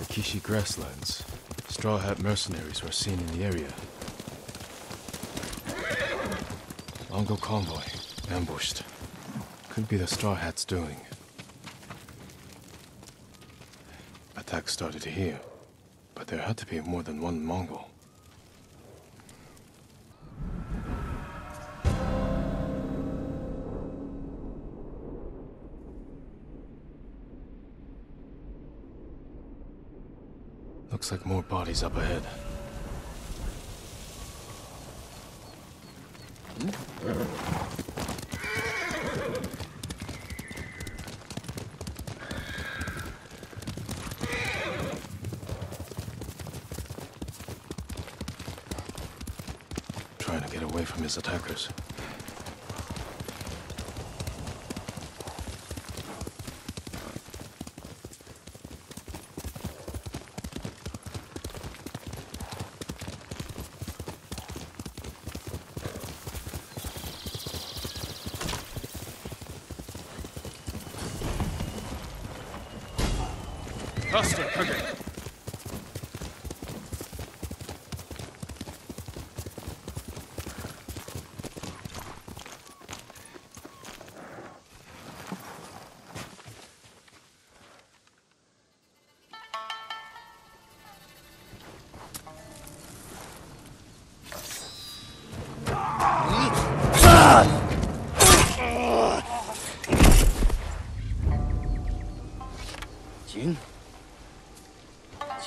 Akishi grasslands. Straw Hat mercenaries were seen in the area. Mongol convoy, ambushed. Could be the Straw Hats' doing. Attack started here, but there had to be more than one Mongol. Looks like more bodies up ahead. Trying to get away from his attackers.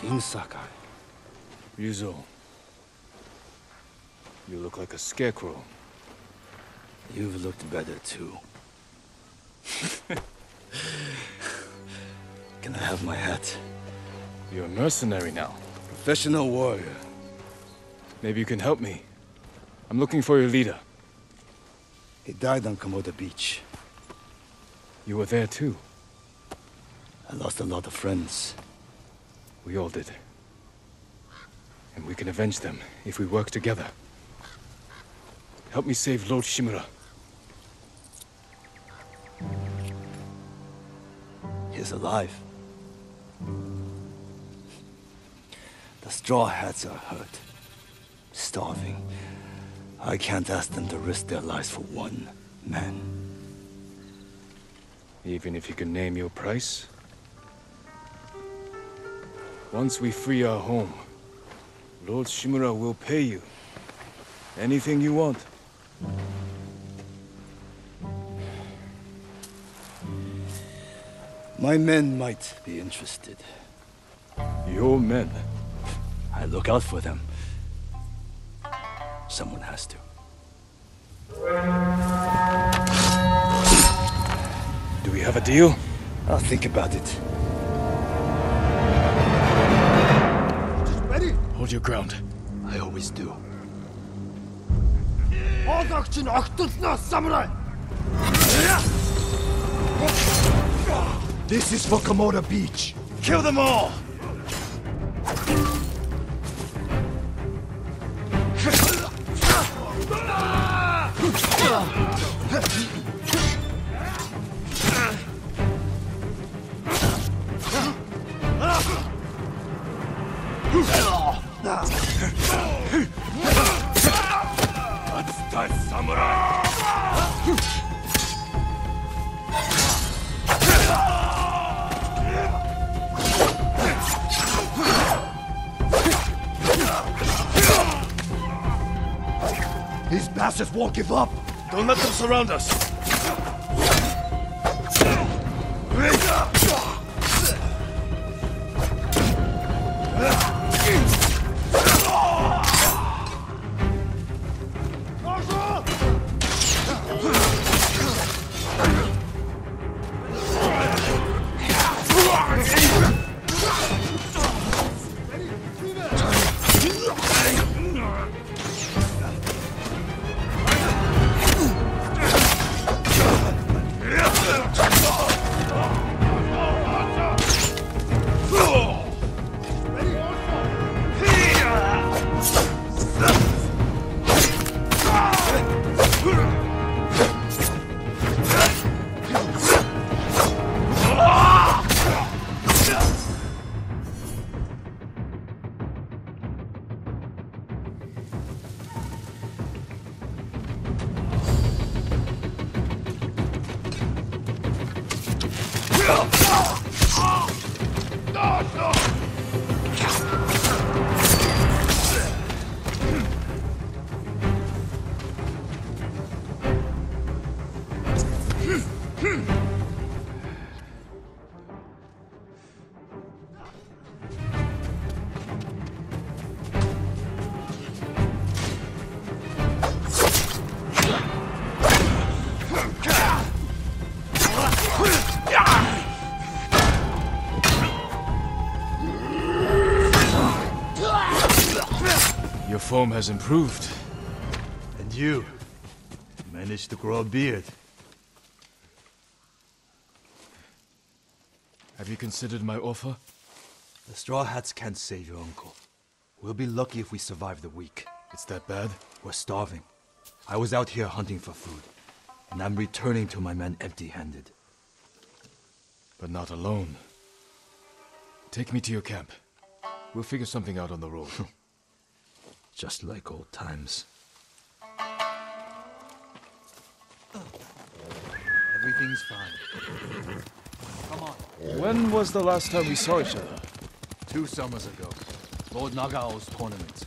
Jin Sakai. Yuzo. You look like a scarecrow. You've looked better, too. Can I have my hat? You're a mercenary now. Professional warrior. Maybe you can help me. I'm looking for your leader. He died on Komoda Beach. You were there, too. I lost a lot of friends. We all did. And we can avenge them if we work together. Help me save Lord Shimura. He's alive. The Straw Hats are hurt. Starving. I can't ask them to risk their lives for one man. Even if you can name your price? Once we free our home, Lord Shimura will pay you anything you want. My men might be interested. Your men? I look out for them. Someone has to. Do we have a deal? I'll think about it. Hold your ground. I always do. This is for Komoda Beach. Kill them all! These bastards won't give up! Don't let them surround us! Form has improved. And you managed to grow a beard. Have you considered my offer? The Straw Hats can't save your uncle. We'll be lucky if we survive the week. It's that bad? We're starving. I was out here hunting for food, and I'm returning to my men empty-handed. But not alone. Take me to your camp. We'll figure something out on the road. Just like old times. Everything's fine. Come on. When was the last time we saw each other? 2 summers ago. Lord Nagao's tournament.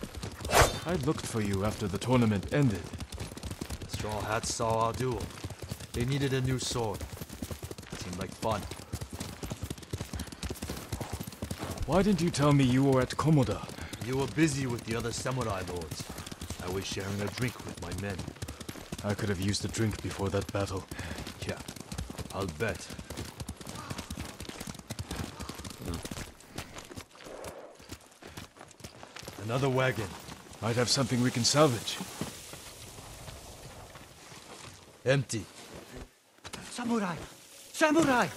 I looked for you after the tournament ended. The Straw Hats saw our duel. They needed a new sword. Seemed like fun. Why didn't you tell me you were at Komoda? You were busy with the other samurai lords. I was sharing a drink with my men. I could have used a drink before that battle. Yeah, I'll bet. Another wagon. Might have something we can salvage. Empty. Samurai! Samurai!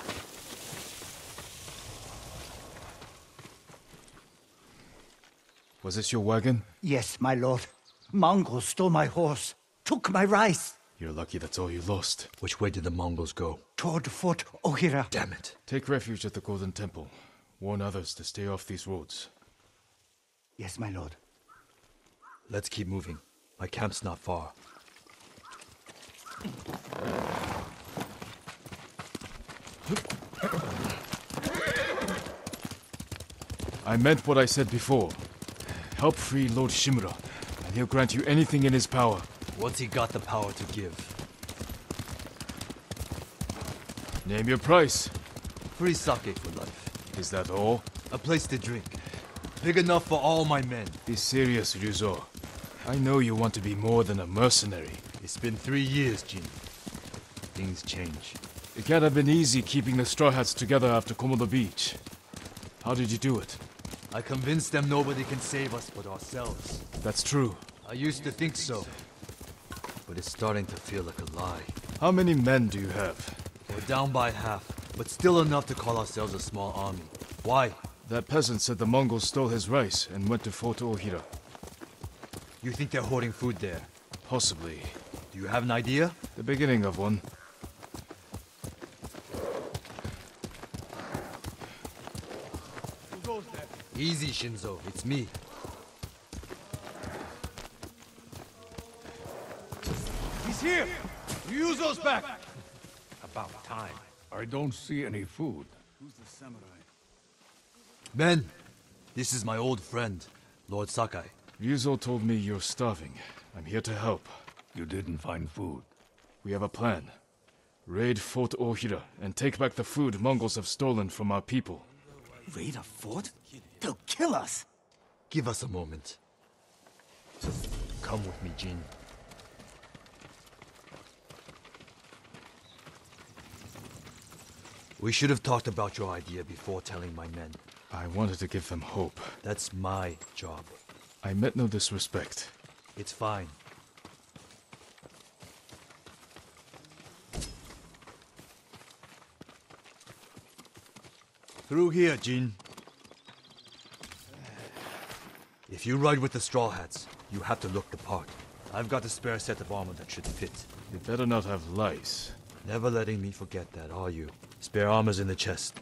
Was this your wagon? Yes, my lord. Mongols stole my horse, took my rice. You're lucky that's all you lost. Which way did the Mongols go? Toward Fort O'Hara. Damn it. Take refuge at the Golden Temple. Warn others to stay off these roads. Yes, my lord. Let's keep moving. My camp's not far. I meant what I said before. Help free Lord Shimura, and he'll grant you anything in his power. What's he got the power to give? Name your price. Free sake for life. Is that all? A place to drink. Big enough for all my men. Be serious, Ryuzo. I know you want to be more than a mercenary. It's been 3 years, Jin. Things change. It can't have been easy keeping the Straw Hats together after Komoda Beach. How did you do it? I convinced them nobody can save us but ourselves. That's true. I used to think so. But it's starting to feel like a lie. How many men do you have? We're down by half, but still enough to call ourselves a small army. Why? That peasant said the Mongols stole his rice and went to Fort O'Hara. You think they're hoarding food there? Possibly. Do you have an idea? The beginning of one. Easy, Shinzo. It's me. He's here! Ryuzo's back! About time. I don't see any food. Who's the samurai? Men! This is my old friend, Lord Sakai. Ryuzo told me you're starving. I'm here to help. You didn't find food. We have a plan. Raid Fort O'Hara and take back the food Mongols have stolen from our people. Raid a fort? They'll kill us! Give us a moment. Come with me, Jin. We should have talked about your idea before telling my men. I wanted to give them hope. That's my job. I meant no disrespect. It's fine. Through here, Jin. If you ride with the Straw Hats, you have to look the part. I've got a spare set of armor that should fit. You better not have lice. Never letting me forget that, are you? Spare armor's in the chest.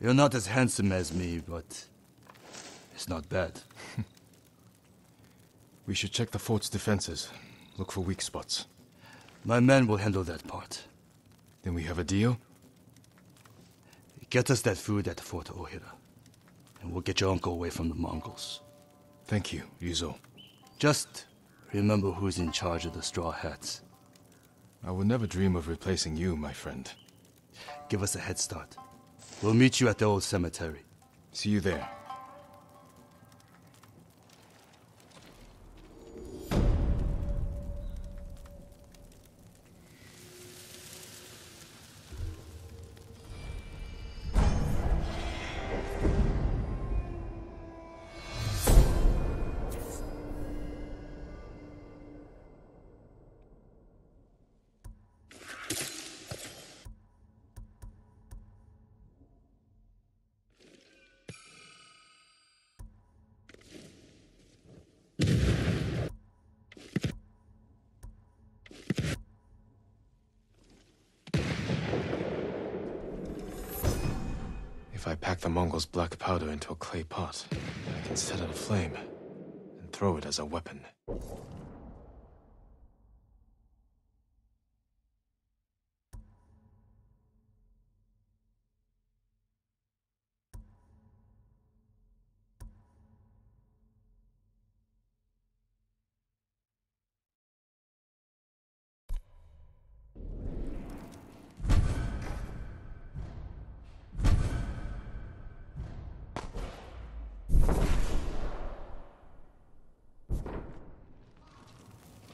You're not as handsome as me, but it's not bad. We should check the fort's defenses. Look for weak spots. My men will handle that part. Then we have a deal? Get us that food at Fort O'Hara, and we'll get your uncle away from the Mongols. Thank you, Yuzo. Just remember who's in charge of the Straw Hats. I would never dream of replacing you, my friend. Give us a head start. We'll meet you at the old cemetery. See you there. If I pack the Mongols' black powder into a clay pot, I can set it aflame and throw it as a weapon.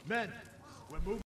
Men, we're moving.